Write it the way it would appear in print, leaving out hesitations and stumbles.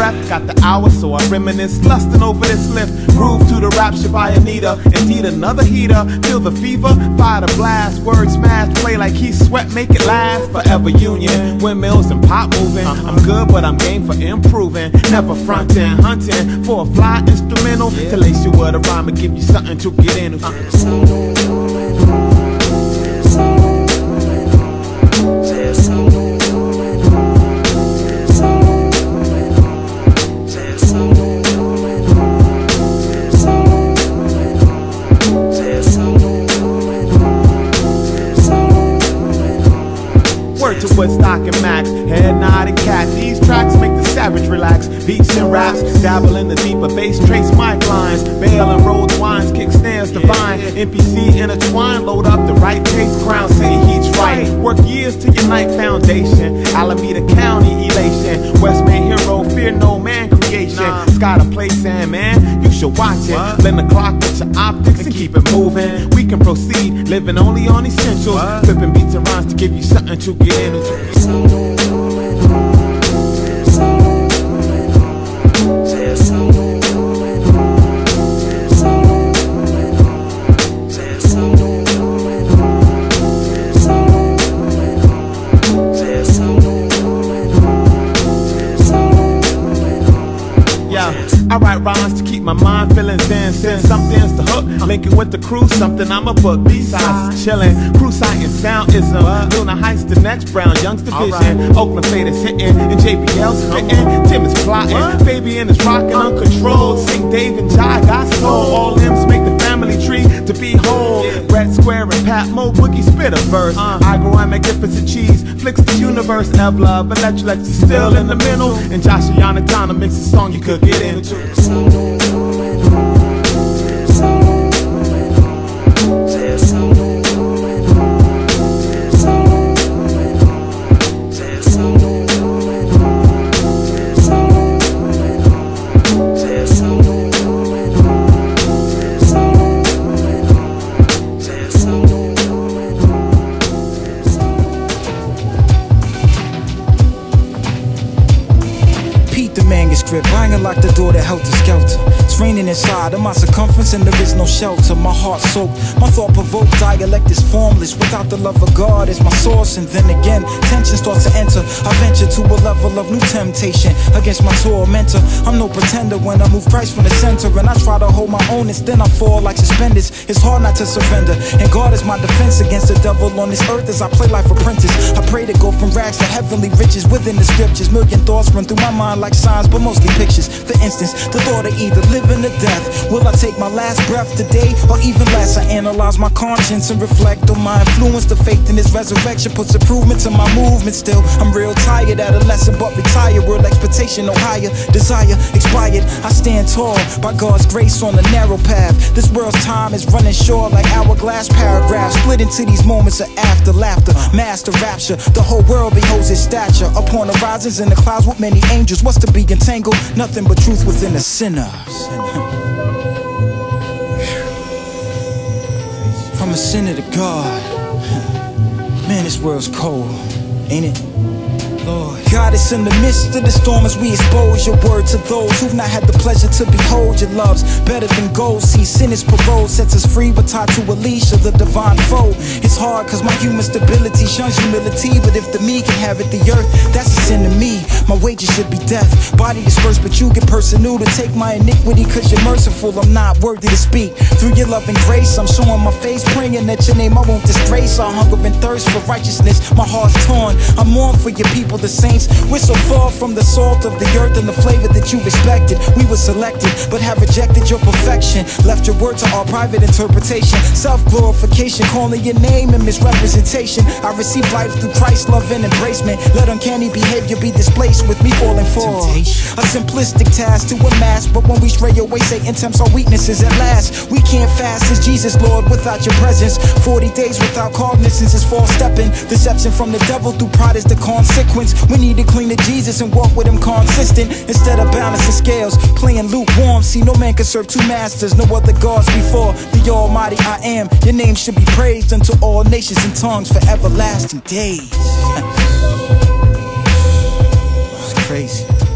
breath, got the hour, so I reminisce, lusting over this lift. Groove to the rapture by Anita, indeed another heater. Feel the fever, fire the blast, words smash, play like he sweat, make it last. Forever union, windmills and pop moving. I'm good, but I'm game for improving. Never fronting, hunting for a fly instrumental to lace you with a rhyme and give you something to get into. Word to Woodstock and Max, head nodding cat. These tracks make the savage relax. Beats and raps, dabble in the deeper bass, trace mic lines, bail and roll wines, kick snares divine. NPC intertwine, load up the right taste. Crown City heat's right. Work years to unite foundation. Alameda County elation. Westman hero, fear no man creation. Got a place in, man. You should watch it. Bend the clock with your optics and keep it moving. We can proceed, living only on essentials. Flipping beats and rhymes to give you something to get into. I write rhymes to keep my mind feeling zen. Send something's the hook, linking with the crew, something I'ma book. B-sides chillin', crew sighting soundism. Luna Heights, the next Brown, Young's division. Oakland Fade is hitting, and JBL's fitting. Tim is plotting, Fabian is rocking uncontrolled. Sing Dave and Jai got soul. All M's make the family tree to be whole. Red Square and Pat Mo Boogie spit a verse. I grow and magnificent cheese, flicks the universe. Ev Love, but let you still in the middle. And Joshiana Donna makes a song you could get into. Banging like the door to helter-skelter. It's raining inside of my circumference and there is no shelter. My heart soaked, my thought provoked, dialect is formless. Without the love of God is my source. And then again, tension starts to enter. I venture to a level of new temptation against my tormentor. I'm no pretender when I move Christ from the center. And I try to hold my own, and then I fall like suspenders. It's hard not to surrender, and God is my defense against the devil on this earth as I play life apprentice. I pray to go from rags to heavenly riches within the scriptures. Million thoughts run through my mind like signs, but mostly pictures. For instance, the thought of either living or death. Will I take my last breath today or even less? I analyze my conscience and reflect on my influence. The faith in this resurrection puts improvement to my movement. Still, I'm real tired, adolescent but retired. World expectation no higher, desire expired. I stand tall by God's grace on a narrow path. This world's time is running short like hourglass paragraphs, split into these moments of after laughter. Master rapture, the whole world beholds its stature. Upon the horizons in the clouds with many angels. What's to be entangled? Nothing but truth within a sinner. From a sinner to God. Man, this world's cold, ain't it? Lord God is in the midst of the storm as we expose your word to those who've not had the pleasure to behold your loves. Better than gold, see sin is parole, sets us free but tied to Elisha, the divine foe. It's hard cause my human stability shuns humility, but if the me can have it, the earth, that's a sin to me. My wages should be death, body dispersed, but you get personal to take my iniquity cause you're merciful. I'm not worthy to speak, through your love and grace I'm showing my face, praying that your name I won't disgrace. I hunger and thirst for righteousness, my heart's torn, I mourn for your people, the saints. We're so far from the salt of the earth and the flavor that you expected. We were selected, but have rejected your perfection. Left your word to our private interpretation. Self-glorification, calling your name and misrepresentation. I receive life through Christ's love and embracement. Let uncanny behavior be displaced with me falling for a simplistic task to amass. But when we stray away, Satan tempts our weaknesses at last. We can't fast as Jesus, Lord, without your presence. 40 days without cognizance is false stepping. Deception from the devil through pride is the consequence. We need to cling to Jesus and walk with him consistent instead of balancing scales, playing lukewarm. See, no man can serve two masters, no other gods before the almighty I am. Your name should be praised unto all nations and tongues for everlasting days. That's crazy.